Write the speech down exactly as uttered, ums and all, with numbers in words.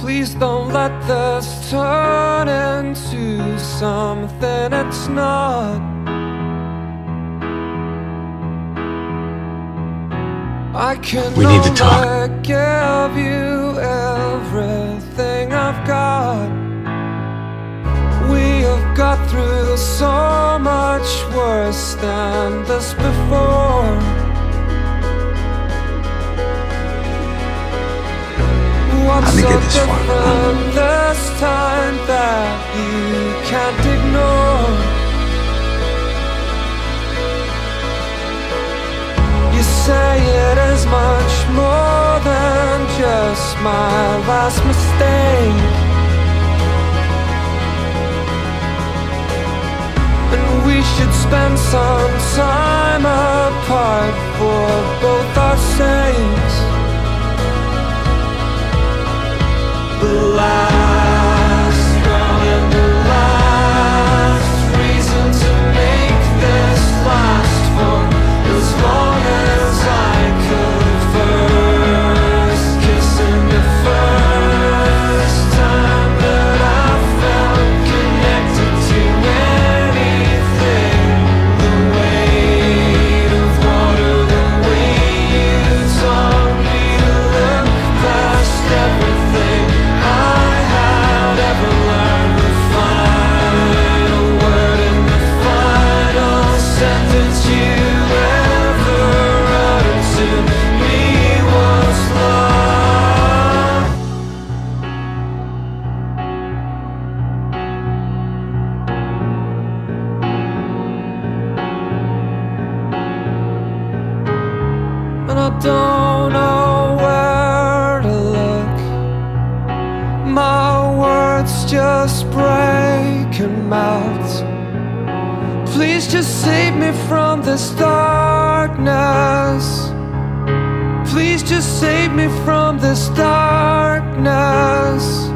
Please don't let this turn into something it's not. I can we need to talk. Give you everything I've got. We have got through so much worse than this before. How'd you get this far? This time that you can't ignore. You say it is much more than just my last mistake, and we should spend some time apart for both our sakes. The last round and the last reason to make this last for as long as I could. First kissing the first time that I felt connected to anything. The weight of water, the way you taught me to look past everything out. Please just save me from this darkness. Please just save me from this darkness.